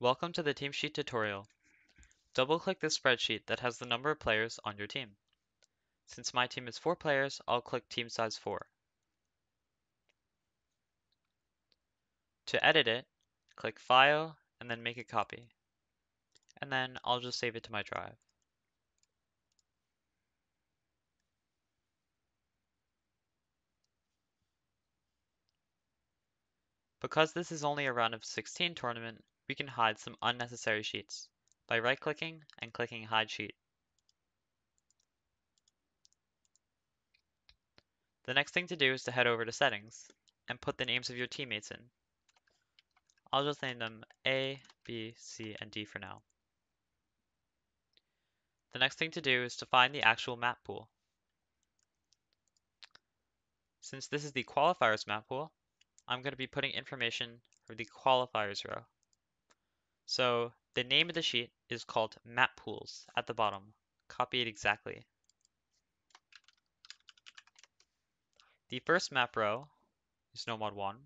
Welcome to the Team Sheet tutorial. Double-click this spreadsheet that has the number of players on your team. Since my team is 4 players, I'll click Team Size 4. To edit it, click File, and then make a copy. And then I'll just save it to my drive. Because this is only a round of 16 tournament, we can hide some unnecessary sheets by right-clicking and clicking Hide Sheet. The next thing to do is to head over to Settings and put the names of your teammates in. I'll just name them A, B, C, and D for now. The next thing to do is to find the actual map pool. Since this is the qualifiers map pool, I'm going to be putting information for the qualifiers row. So the name of the sheet is called Map Pools at the bottom. Copy it exactly. The first map row is Nomad 1,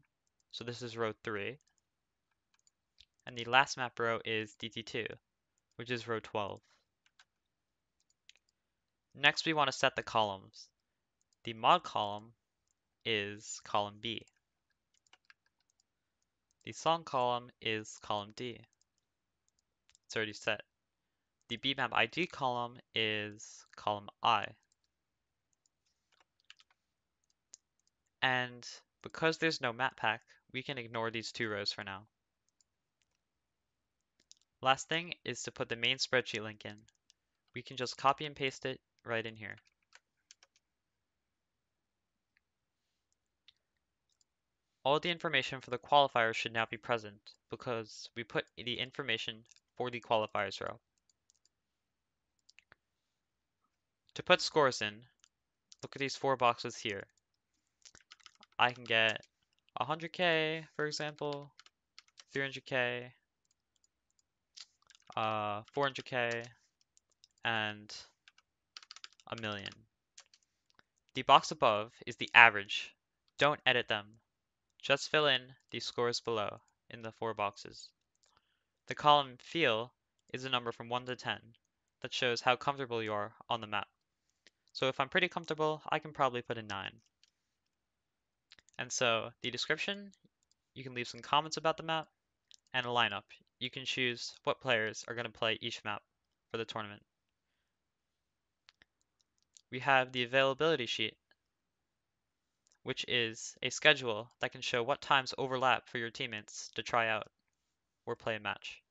so this is row 3. And the last map row is DT2, which is row 12. Next, we want to set the columns. The mod column is column B. The song column is column D. It's already set. The BMAP ID column is column I. And because there's no map pack, we can ignore these two rows for now. Last thing is to put the main spreadsheet link in. We can just copy and paste it right in here. All the information for the qualifiers should now be present because we put the information for the qualifiers row. To put scores in, look at these 4 boxes here. I can get 100k, for example, 300k, 400k, and 1,000,000. The box above is the average. Don't edit them. Just fill in the scores below in the 4 boxes. The column feel is a number from 1 to 10 that shows how comfortable you are on the map. So if I'm pretty comfortable, I can probably put a 9. And so the description, you can leave some comments about the map, and a lineup. You can choose what players are going to play each map for the tournament. We have the availability sheet, which is a schedule that can show what times overlap for your teammates to try out or play a match.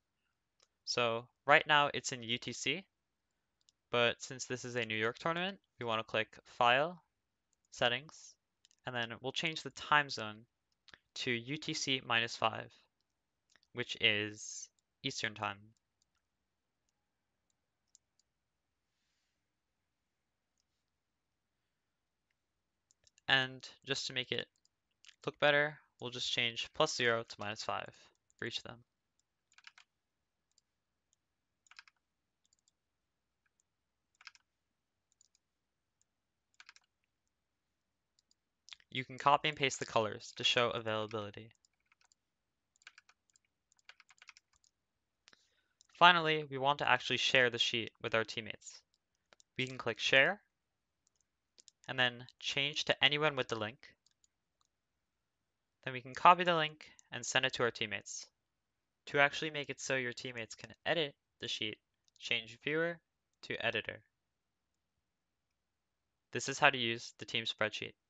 So right now it's in UTC, but since this is a New York tournament, we want to click File, Settings, and then we'll change the time zone to UTC minus 5, which is Eastern Time. And just to make it look better, we'll just change +0 to -5 for each of them. You can copy and paste the colors to show availability. Finally, we want to actually share the sheet with our teammates. We can click Share, and then change to anyone with the link. Then we can copy the link and send it to our teammates. To actually make it so your teammates can edit the sheet, change Viewer to Editor. This is how to use the team spreadsheet.